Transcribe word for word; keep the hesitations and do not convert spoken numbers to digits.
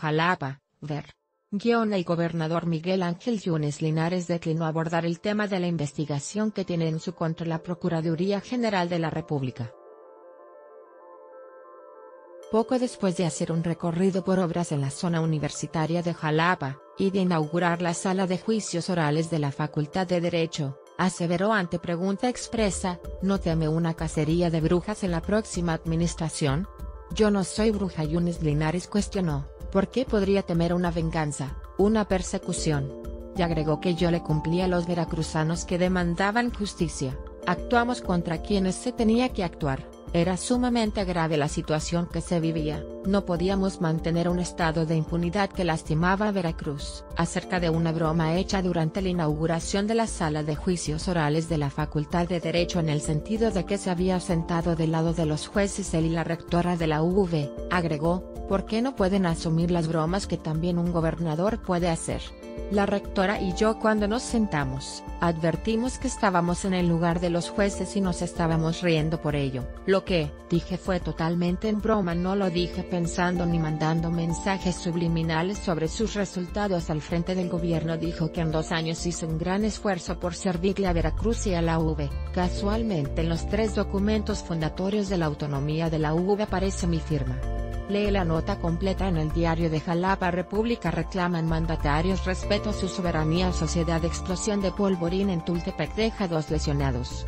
Jalapa, Ver. Guión el gobernador Miguel Ángel Yunes Linares declinó abordar el tema de la investigación que tiene en su contra la Procuraduría General de la República. Poco después de hacer un recorrido por obras en la zona universitaria de Jalapa, y de inaugurar la sala de juicios orales de la Facultad de Derecho, aseveró ante pregunta expresa, ¿no teme una cacería de brujas en la próxima administración? Yo no soy bruja. Yunes Linares cuestionó. ¿Por qué podría temer una venganza, una persecución? Y agregó que yo le cumplí a los veracruzanos que demandaban justicia, actuamos contra quienes se tenía que actuar, era sumamente grave la situación que se vivía, no podíamos mantener un estado de impunidad que lastimaba a Veracruz. Acerca de una broma hecha durante la inauguración de la sala de juicios orales de la Facultad de Derecho en el sentido de que se había sentado del lado de los jueces él y la rectora de la U V, agregó, ¿por qué no pueden asumir las bromas que también un gobernador puede hacer? La rectora y yo cuando nos sentamos, advertimos que estábamos en el lugar de los jueces y nos estábamos riendo por ello. Lo que dije fue totalmente en broma, no lo dije pensando ni mandando mensajes subliminales sobre sus resultados al frente del gobierno. Dijo que en dos años hizo un gran esfuerzo por servirle a Veracruz y a la U V. Casualmente en los tres documentos fundatorios de la autonomía de la U V aparece mi firma. Lee la nota completa en el diario de Jalapa. República reclaman mandatarios respeto a su soberanía. Sociedad explosión de polvorín en Tultepec deja dos lesionados.